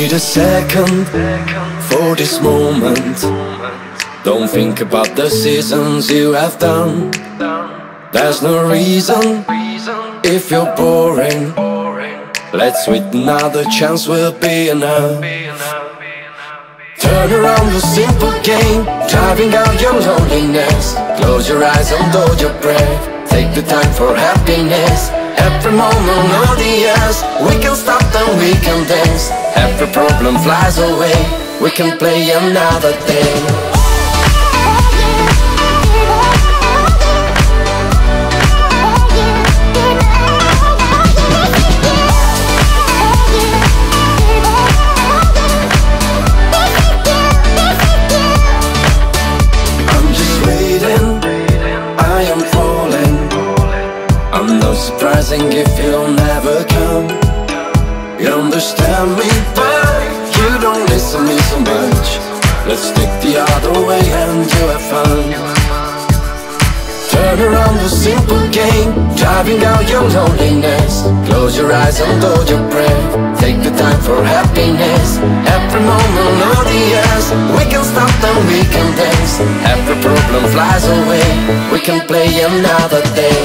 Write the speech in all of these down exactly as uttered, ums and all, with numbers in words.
wait a second for this moment. Don't think about the seasons you have done. There's no reason if you're boring. Let's wait another chance, will be enough. Turn around your simple game, driving out your loneliness. Close your eyes and hold your breath. Take the time for happiness. Every moment of the years, we can stop and we can dance. Every problem flies away, we can play another day. Surprising if you'll never come. You understand me, but you don't listen me so much. Let's take the other way and you have fun. Turn around the simple game, driving out your loneliness. Close your eyes and hold your breath. Take the time for happiness. Every moment of the years, we can stop and we can dance. Every problem flies away, we can play another day.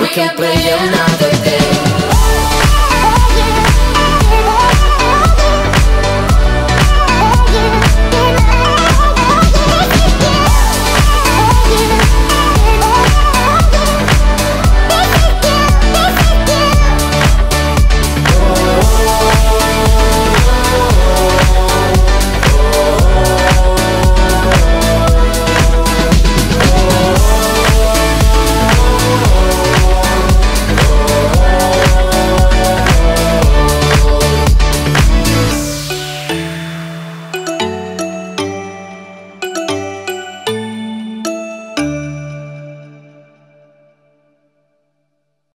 We can play another day.